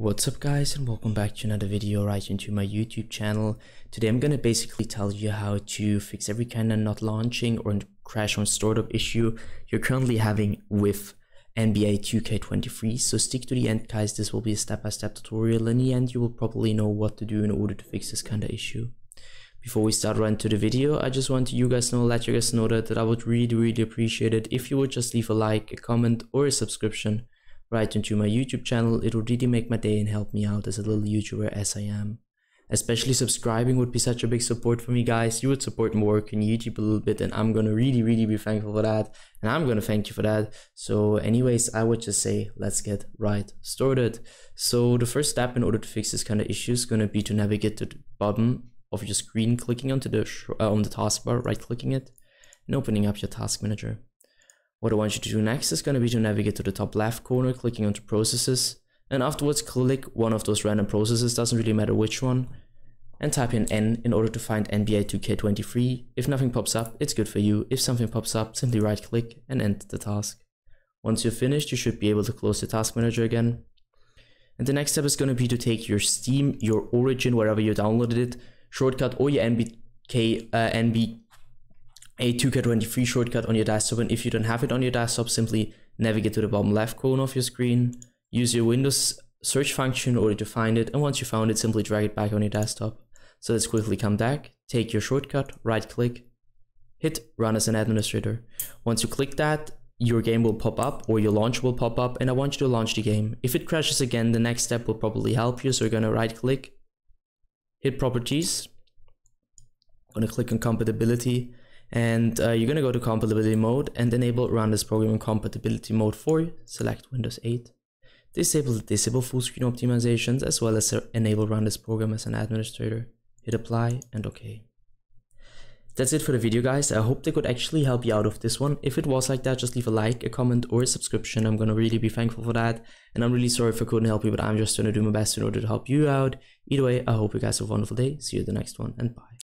What's up guys, and welcome back to another video right into my YouTube channel. Today I'm gonna basically tell you how to fix every kind of not launching or crash on startup issue you're currently having with NBA 2K23. So stick to the end guys, this will be a step-by-step tutorial. In the end you will probably know what to do in order to fix this kind of issue. Before we start right into the video, I just want you guys to let you guys know that I would really appreciate it if you would just leave a like, a comment or a subscription right into my YouTube channel. It would really make my day and help me out as a little YouTuber as I am. Especially subscribing would be such a big support for me guys. You would support my work in YouTube a little bit, and I'm gonna really be thankful for that, and I'm gonna thank you for that. So anyways, I would just say let's get right started. So the first step in order to fix this kind of issue is gonna be to navigate to the bottom of your screen, clicking onto the on the taskbar, right clicking it and opening up your task manager. What I want you to do next is going to be to navigate to the top left corner, clicking onto processes, and afterwards click one of those random processes, doesn't really matter which one, and type in N in order to find NBA 2K23. If nothing pops up, it's good for you. If something pops up, simply right click and end the task. Once you're finished, you should be able to close the task manager again. And the next step is going to be to take your Steam, your Origin, wherever you downloaded it, shortcut, or your NBA 2K23 shortcut on your desktop. And if you don't have it on your desktop, simply navigate to the bottom left corner of your screen, use your Windows search function in order to find it, and once you found it, simply drag it back on your desktop. So let's quickly come back, take your shortcut, right click, hit run as an administrator. Once you click that, your game will pop up, or your launch will pop up, and I want you to launch the game. If it crashes again, the next step will probably help you, so you're gonna right click, hit properties, gonna click on compatibility, and you're going to go to compatibility mode and enable run this program in compatibility mode 4, select Windows 8, disable full screen optimizations, as well as enable run this program as an administrator, hit apply and OK. That's it for the video guys. I hope they could actually help you out of this one. If it was like that, just leave a like, a comment or a subscription. I'm gonna really be thankful for that, and I'm really sorry if I couldn't help you, but I'm just gonna do my best in order to help you out. Either way, I hope you guys have a wonderful day. See you in the next one, and bye.